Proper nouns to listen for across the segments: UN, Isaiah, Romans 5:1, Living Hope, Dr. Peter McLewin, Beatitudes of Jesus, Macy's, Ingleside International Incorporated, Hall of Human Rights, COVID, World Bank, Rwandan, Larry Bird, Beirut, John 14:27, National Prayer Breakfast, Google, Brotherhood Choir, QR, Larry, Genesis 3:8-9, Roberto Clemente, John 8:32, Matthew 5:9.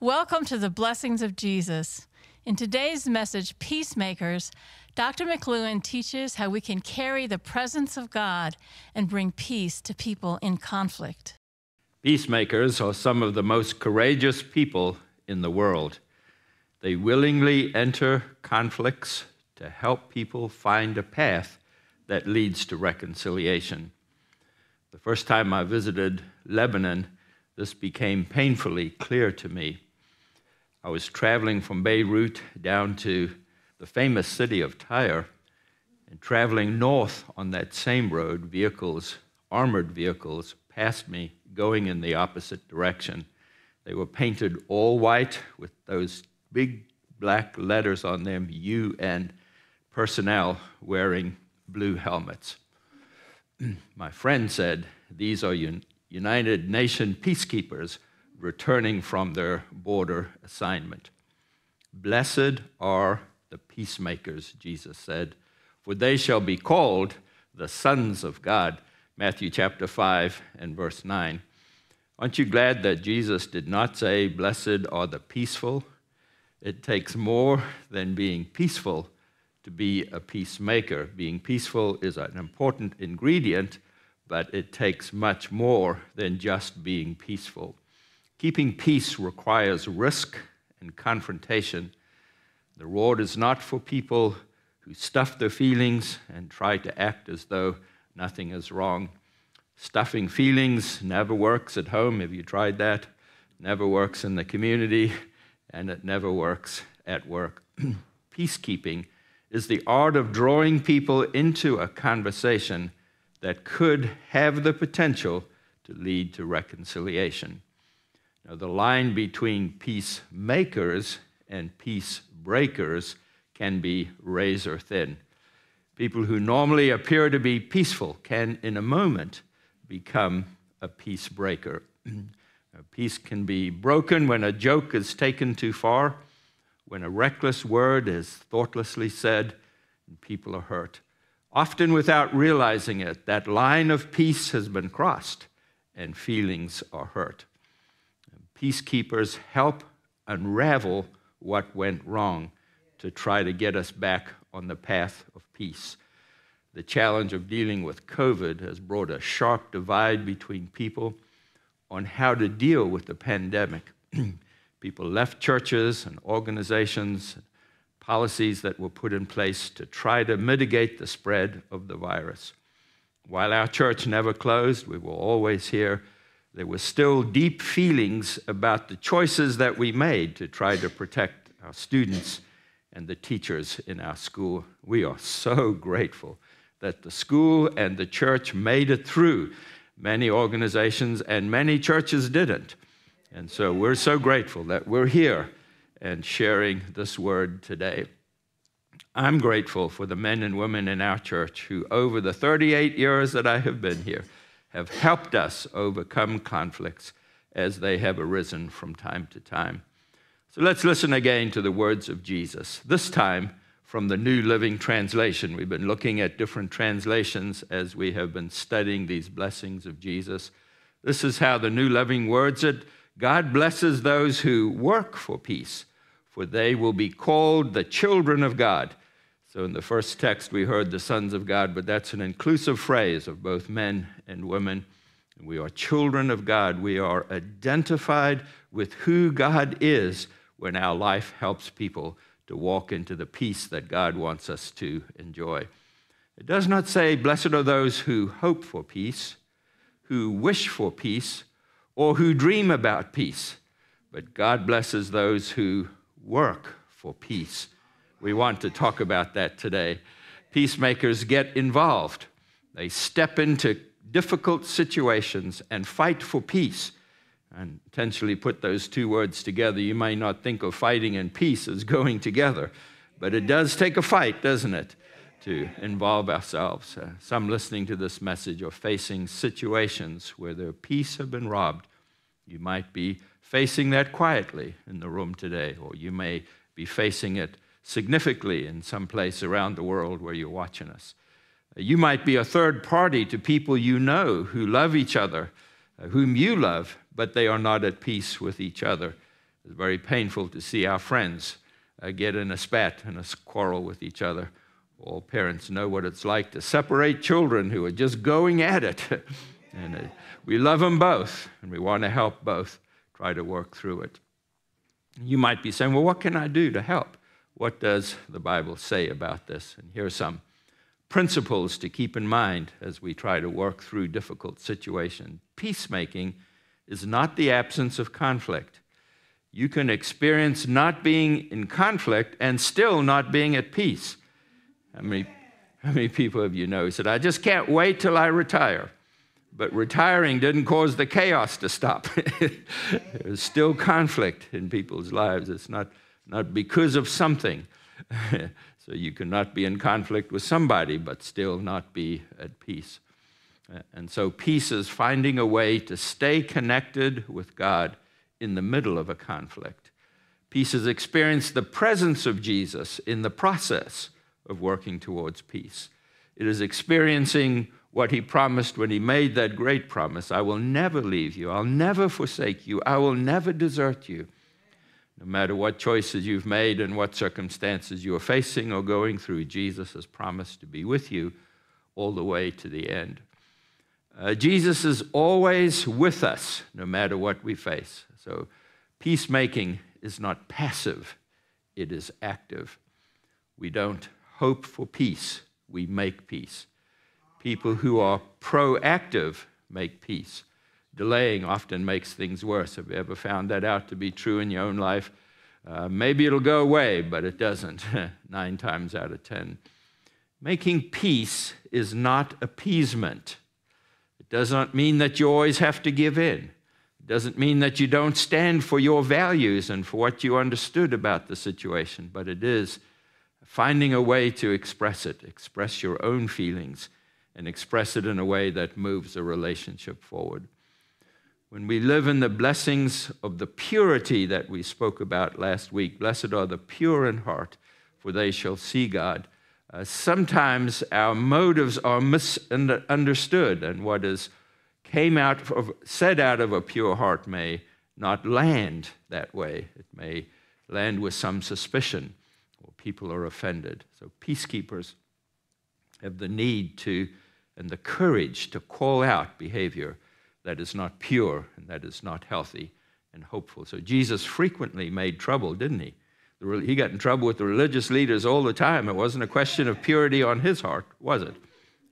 Welcome to the Blessings of Jesus. In today's message, Peacemakers, Dr. McLewin teaches how we can carry the presence of God and bring peace to people in conflict. Peacemakers are some of the most courageous people in the world. They willingly enter conflicts to help people find a path that leads to reconciliation. The first time I visited Lebanon, this became painfully clear to me. I was traveling from Beirut down to the famous city of Tyre, and traveling north on that same road, armored vehicles, passed me going in the opposite direction. They were painted all white with those big black letters on them, UN personnel wearing blue helmets. My friend said, "These are United Nations peacekeepers returning from their border assignment." Blessed are the peacemakers, Jesus said, for they shall be called the sons of God, Matthew chapter 5 and verse 9. Aren't you glad that Jesus did not say, "Blessed are the peaceful"? It takes more than being peaceful to be a peacemaker. Being peaceful is an important ingredient, but it takes much more than just being peaceful. Keeping peace requires risk and confrontation. The reward is not for people who stuff their feelings and try to act as though nothing is wrong. Stuffing feelings never works at home. Have you tried that? Never works in the community, and it never works at work. Peacekeeping is the art of drawing people into a conversation that could have the potential to lead to reconciliation. Now, the line between peacemakers and peacebreakers can be razor thin. People who normally appear to be peaceful can, in a moment, become a peacebreaker. Peace can be broken when a joke is taken too far, when a reckless word is thoughtlessly said, and people are hurt. Often without realizing it, that line of peace has been crossed, and feelings are hurt. Peacekeepers help unravel what went wrong to try to get us back on the path of peace. The challenge of dealing with COVID has brought a sharp divide between people on how to deal with the pandemic. People left churches and organizations, policies that were put in place to try to mitigate the spread of the virus. While our church never closed, we were always here, there were still deep feelings about the choices that we made to try to protect our students and the teachers in our school. We are so grateful that the school and the church made it through. Many organizations and many churches didn't. And so we're so grateful that we're here and sharing this word today. I'm grateful for the men and women in our church who, over the 38 years that I have been here, have helped us overcome conflicts as they have arisen from time to time. So let's listen again to the words of Jesus, this time from the New Living Translation. We've been looking at different translations as we have been studying these blessings of Jesus. This is how the New Living words it. God blesses those who work for peace, for they will be called the children of God. So in the first text, we heard the sons of God, but that's an inclusive phrase of both men and women. We are children of God. We are identified with who God is when our life helps people to walk into the peace that God wants us to enjoy. It does not say, "Blessed are those who hope for peace, who wish for peace, or who dream about peace," but God blesses those who work for peace. We want to talk about that today. Peacemakers get involved. They step into difficult situations and fight for peace. And intentionally put those two words together. You may not think of fighting and peace as going together, but it does take a fight, doesn't it, to involve ourselves. Some listening to this message are facing situations where their peace have been robbed. You might be facing that quietly in the room today, or you may be facing it significantly in some place around the world where you're watching us. You might be a third party to people you know who love each other, whom you love, but they are not at peace with each other. It's very painful to see our friends get in a spat and a quarrel with each other. All parents know what it's like to separate children who are just going at it. And we love them both, and we want to help both try to work through it. You might be saying, well, what can I do to help? What does the Bible say about this? And here are some principles to keep in mind as we try to work through difficult situations. Peacemaking is not the absence of conflict. You can experience not being in conflict and still not being at peace. How many people have you know who said, I just can't wait till I retire? But retiring didn't cause the chaos to stop. There's still conflict in people's lives. It's not because of something. So you cannot be in conflict with somebody, but still not be at peace. And so peace is finding a way to stay connected with God in the middle of a conflict. Peace is experience the presence of Jesus in the process of working towards peace. It is experiencing what he promised when he made that great promise, I will never leave you, I'll never forsake you, I will never desert you. No matter what choices you've made and what circumstances you are facing or going through, Jesus has promised to be with you all the way to the end. Jesus is always with us, no matter what we face. So peacemaking is not passive, it is active. We don't hope for peace, we make peace. People who are proactive make peace. Delaying often makes things worse. Have you ever found that out to be true in your own life? Maybe it'll go away, but it doesn't, 9 times out of 10. Making peace is not appeasement. It does not mean that you always have to give in. It doesn't mean that you don't stand for your values and for what you understood about the situation, but it is finding a way to express it, express your own feelings, and express it in a way that moves a relationship forward. When we live in the blessings of the purity that we spoke about last week, blessed are the pure in heart, for they shall see God. Sometimes our motives are misunderstood, and what is said out of a pure heart may not land that way. It may land with some suspicion, or people are offended. So peacekeepers have the need to and the courage to call out behavior that is not pure and that is not healthy and hopeful. So Jesus frequently made trouble, didn't he? He got in trouble with the religious leaders all the time. It wasn't a question of purity on his heart, was it?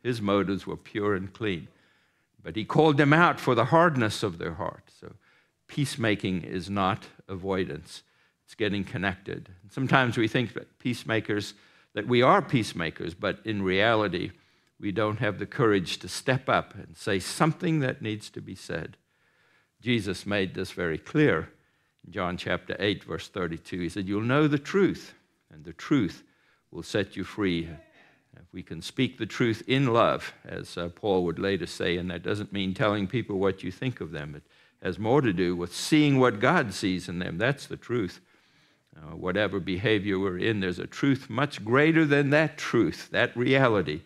His motives were pure and clean. But he called them out for the hardness of their heart. So peacemaking is not avoidance. It's getting connected. Sometimes we think that we are peacemakers, but in reality, we don't have the courage to step up and say something that needs to be said. Jesus made this very clear in John chapter 8, verse 32. He said, you'll know the truth, and the truth will set you free. If we can speak the truth in love, as Paul would later say, and that doesn't mean telling people what you think of them. It has more to do with seeing what God sees in them. That's the truth. Whatever behavior we're in, there's a truth much greater than that truth, that reality,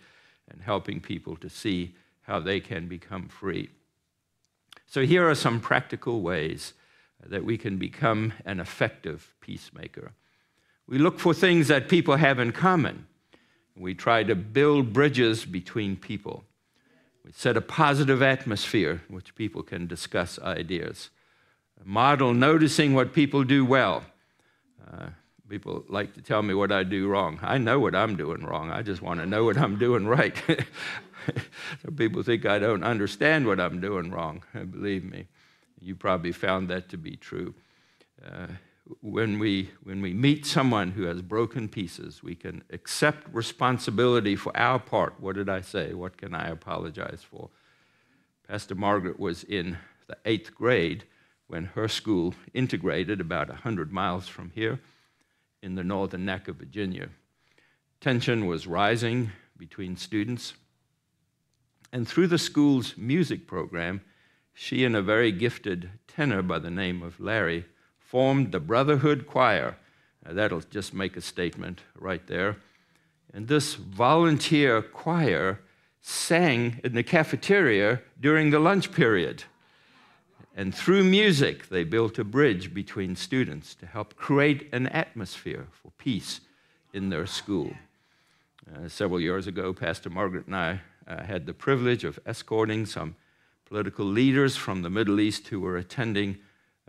and helping people to see how they can become free. So here are some practical ways that we can become an effective peacemaker. We look for things that people have in common. We try to build bridges between people. We set a positive atmosphere in which people can discuss ideas. Model noticing what people do well. People like to tell me what I do wrong. I know what I'm doing wrong. I just want to know what I'm doing right. Some people think I don't understand what I'm doing wrong. Believe me, you probably found that to be true. When we meet someone who has broken pieces, we can accept responsibility for our part. What did I say? What can I apologize for? Pastor Margaret was in the 8th grade when her school integrated about 100 miles from here in the northern neck of Virginia. Tension was rising between students. And through the school's music program, she and a very gifted tenor by the name of Larry formed the Brotherhood Choir. Now, that'll just make a statement right there. And this volunteer choir sang in the cafeteria during the lunch period. And through music, they built a bridge between students to help create an atmosphere for peace in their school. Several years ago, Pastor Margaret and I had the privilege of escorting some political leaders from the Middle East who were attending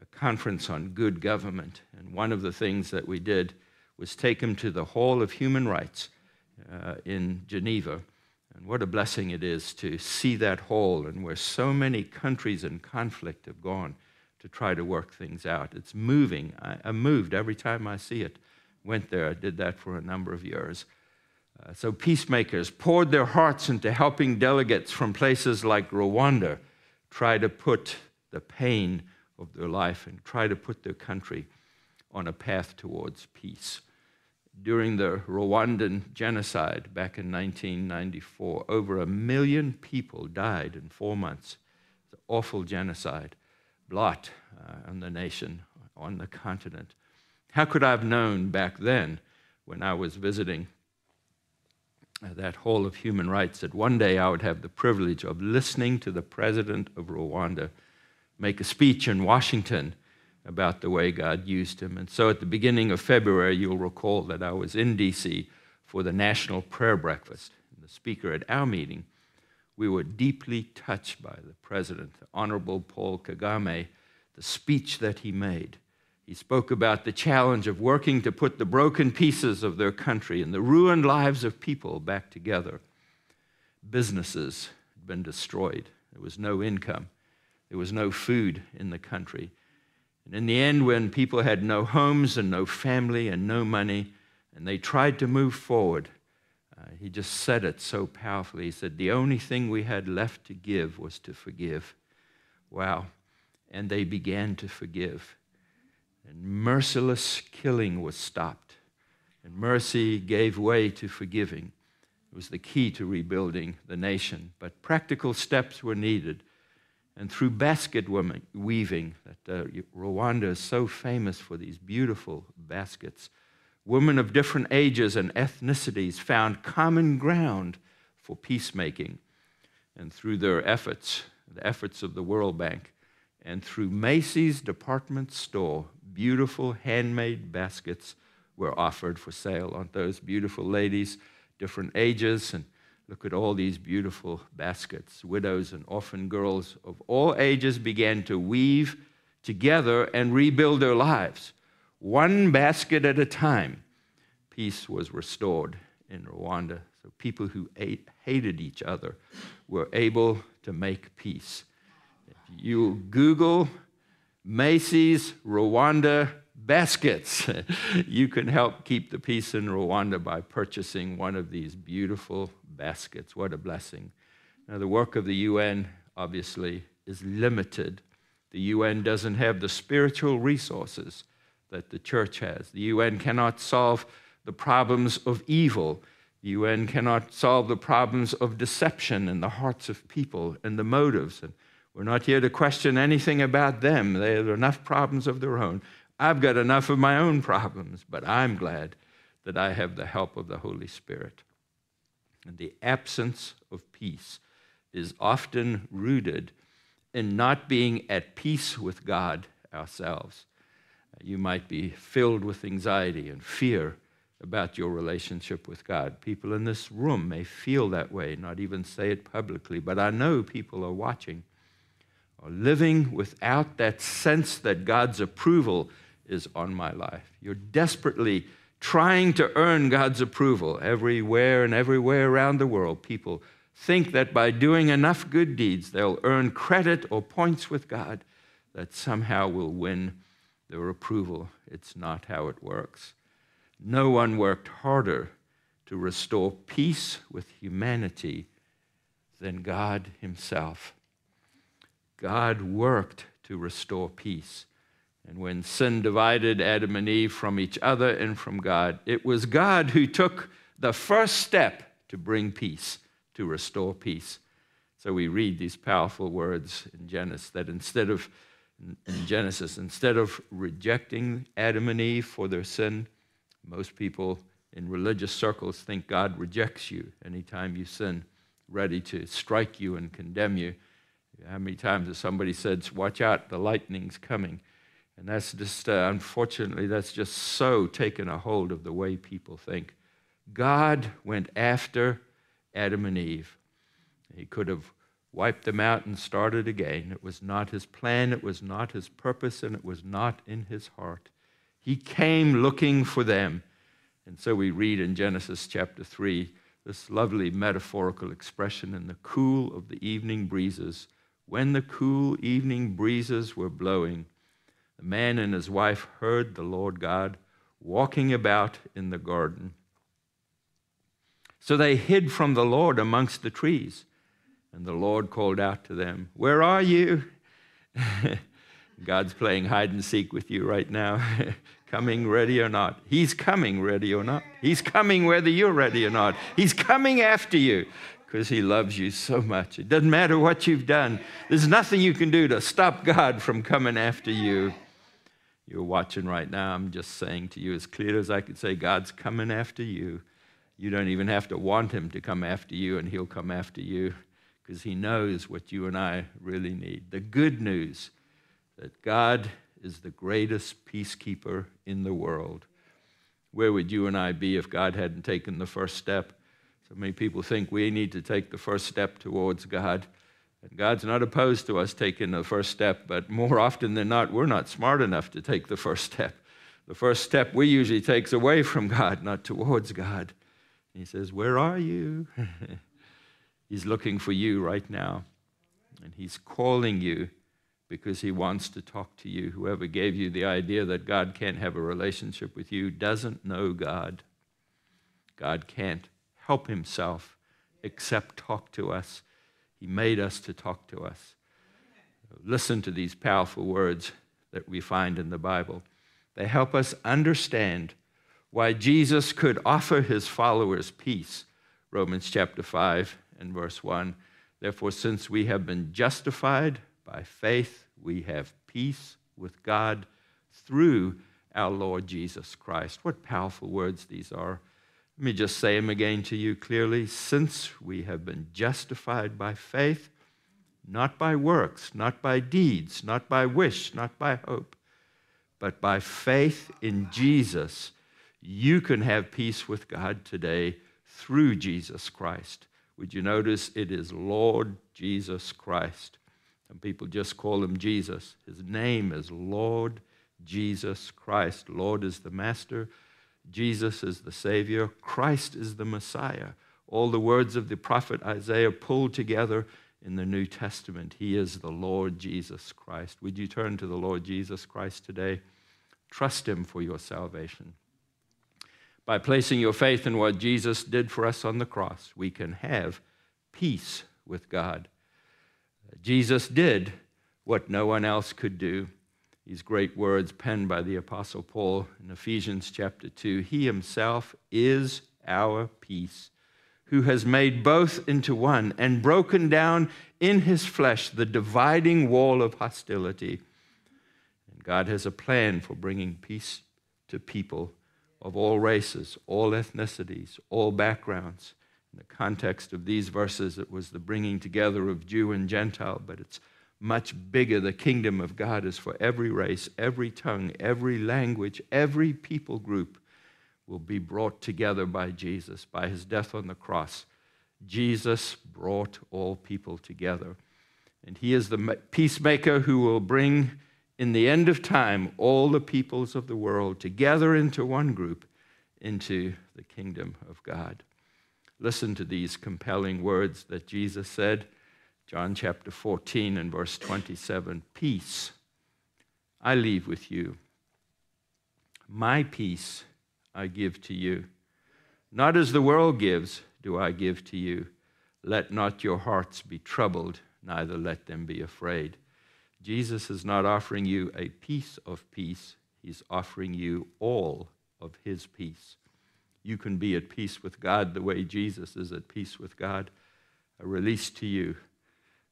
a conference on good government. And one of the things that we did was take them to the Hall of Human Rights in Geneva. And what a blessing it is to see that hall and where so many countries in conflict have gone to try to work things out. It's moving. I'm moved every time I see it. Went there. I did that for a number of years. So peacemakers poured their hearts into helping delegates from places like Rwanda try to put the pain of their life and try to put their country on a path towards peace. During the Rwandan genocide back in 1994, over 1 million people died in 4 months. It's an awful genocide, blot on the nation, on the continent. How could I have known back then when I was visiting that Hall of Human Rights that one day I would have the privilege of listening to the president of Rwanda make a speech in Washington about the way God used him. And so at the beginning of February, you'll recall that I was in DC for the National Prayer Breakfast. And the speaker at our meeting, we were deeply touched by the president, the Honorable Paul Kagame, the speech that he made. He spoke about the challenge of working to put the broken pieces of their country and the ruined lives of people back together. Businesses had been destroyed. There was no income. There was no food in the country. And in the end, when people had no homes and no family and no money, and they tried to move forward, he just said it so powerfully. He said, the only thing we had left to give was to forgive. Wow. And they began to forgive. And merciless killing was stopped. And mercy gave way to forgiving. It was the key to rebuilding the nation. But practical steps were needed. And through basket weaving, that Rwanda is so famous for these beautiful baskets, women of different ages and ethnicities found common ground for peacemaking. And through their efforts, the efforts of the World Bank, and through Macy's department store, beautiful handmade baskets were offered for sale. Aren't those beautiful ladies, different ages, and look at all these beautiful baskets. Widows and orphan girls of all ages began to weave together and rebuild their lives. One basket at a time, peace was restored in Rwanda. So people who hated each other were able to make peace. If you Google Macy's Rwanda baskets, you can help keep the peace in Rwanda by purchasing one of these beautiful baskets. What a blessing. Now, the work of the UN, obviously, is limited. The UN doesn't have the spiritual resources that the church has. The UN cannot solve the problems of evil. The UN cannot solve the problems of deception in the hearts of people and the motives. And we're not here to question anything about them. They have enough problems of their own. I've got enough of my own problems, but I'm glad that I have the help of the Holy Spirit. And the absence of peace is often rooted in not being at peace with God ourselves. You might be filled with anxiety and fear about your relationship with God. People in this room may feel that way, not even say it publicly, but I know people are watching, are living without that sense that God's approval is on my life. You're desperately trying to earn God's approval. Everywhere and everywhere around the world, people think that by doing enough good deeds, they'll earn credit or points with God that somehow will win their approval. It's not how it works. No one worked harder to restore peace with humanity than God Himself. God worked to restore peace. And when sin divided Adam and Eve from each other and from God, it was God who took the first step to bring peace, to restore peace. So we read these powerful words in Genesis that instead of rejecting Adam and Eve for their sin, most people in religious circles think God rejects you anytime you sin, ready to strike you and condemn you. How many times has somebody said, watch out, the lightning's coming? And that's just, unfortunately, that's just so taken a hold of the way people think. God went after Adam and Eve. He could have wiped them out and started again. It was not his plan, it was not his purpose, and it was not in his heart. He came looking for them. And so we read in Genesis chapter 3, this lovely metaphorical expression, in the cool of the evening breezes. When the cool evening breezes were blowing, the man and his wife heard the Lord God walking about in the garden. So they hid from the Lord amongst the trees. And the Lord called out to them, "Where are you?" God's playing hide and seek with you right now. Coming ready or not. He's coming ready or not. He's coming whether you're ready or not. He's coming after you because he loves you so much. It doesn't matter what you've done. There's nothing you can do to stop God from coming after you. You're watching right now. I'm just saying to you as clear as I could say, God's coming after you. You don't even have to want him to come after you, and he'll come after you because he knows what you and I really need. The good news that God is the greatest peacekeeper in the world. Where would you and I be if God hadn't taken the first step? So many people think we need to take the first step towards God. And God's not opposed to us taking the first step, but more often than not, we're not smart enough to take the first step. The first step we usually take away from God, not towards God. And he says, "Where are you?" He's looking for you right now, and he's calling you because he wants to talk to you. Whoever gave you the idea that God can't have a relationship with you doesn't know God. God can't help himself except talk to us. He made us to talk to us. Listen to these powerful words that we find in the Bible. They help us understand why Jesus could offer his followers peace. Romans chapter 5 and verse 1, "Therefore, since we have been justified by faith, we have peace with God through our Lord Jesus Christ." What powerful words these are. Let me just say them again to you clearly. Since we have been justified by faith, not by works, not by deeds, not by wish, not by hope, but by faith in Jesus, you can have peace with God today through Jesus Christ. Would you notice it is Lord Jesus Christ? Some people just call him Jesus. His name is Lord Jesus Christ. Lord is the Master. Jesus is the Savior. Christ is the Messiah. All the words of the prophet Isaiah pulled together in the New Testament. He is the Lord Jesus Christ. Would you turn to the Lord Jesus Christ today? Trust him for your salvation. By placing your faith in what Jesus did for us on the cross, we can have peace with God. Jesus did what no one else could do. These great words penned by the Apostle Paul in Ephesians chapter 2, "He himself is our peace, who has made both into one and broken down in his flesh the dividing wall of hostility." And God has a plan for bringing peace to people of all races, all ethnicities, all backgrounds. In the context of these verses, it was the bringing together of Jew and Gentile, but it's much bigger. The kingdom of God is for every race, every tongue, every language, every people group will be brought together by Jesus, by his death on the cross. Jesus brought all people together. And he is the peacemaker who will bring in the end of time all the peoples of the world together into one group, into the kingdom of God. Listen to these compelling words that Jesus said, John chapter 14 and verse 27, "Peace I leave with you. My peace I give to you. Not as the world gives do I give to you. Let not your hearts be troubled, neither let them be afraid." Jesus is not offering you a piece of peace. He's offering you all of his peace. You can be at peace with God the way Jesus is at peace with God. I release to you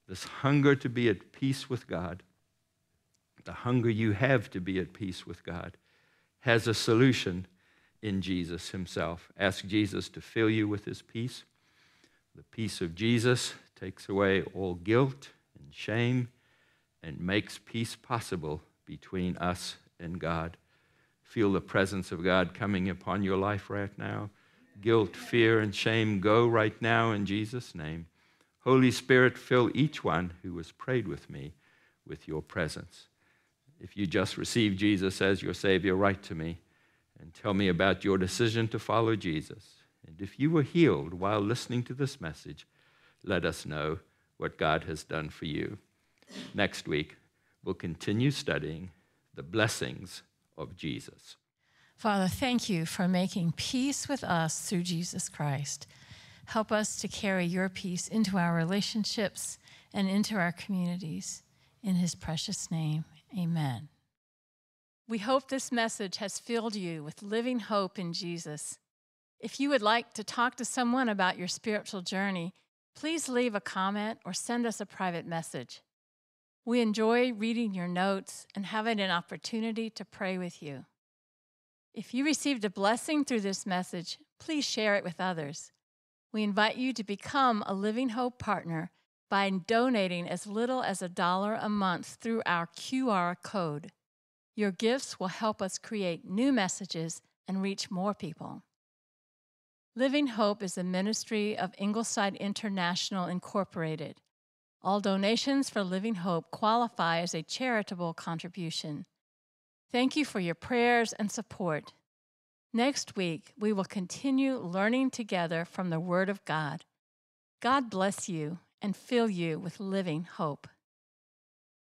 this hunger to be at peace with God. The hunger you have to be at peace with God has a solution in Jesus himself. Ask Jesus to fill you with his peace. The peace of Jesus takes away all guilt, and shame, and makes peace possible between us and God. Feel the presence of God coming upon your life right now. Guilt, fear, and shame go right now in Jesus' name. Holy Spirit, fill each one who has prayed with me with your presence. If you just received Jesus as your Savior, write to me and tell me about your decision to follow Jesus. And if you were healed while listening to this message, let us know what God has done for you. Next week, we'll continue studying the blessings of Jesus. Father, thank you for making peace with us through Jesus Christ. Help us to carry your peace into our relationships and into our communities. In his precious name, amen. We hope this message has filled you with living hope in Jesus. If you would like to talk to someone about your spiritual journey, please leave a comment or send us a private message. We enjoy reading your notes and having an opportunity to pray with you. If you received a blessing through this message, please share it with others. We invite you to become a Living Hope partner by donating as little as $1 a month through our QR code. Your gifts will help us create new messages and reach more people. Living Hope is a ministry of Ingleside International Incorporated. All donations for Living Hope qualify as a charitable contribution. Thank you for your prayers and support. Next week, we will continue learning together from the Word of God. God bless you and fill you with living hope.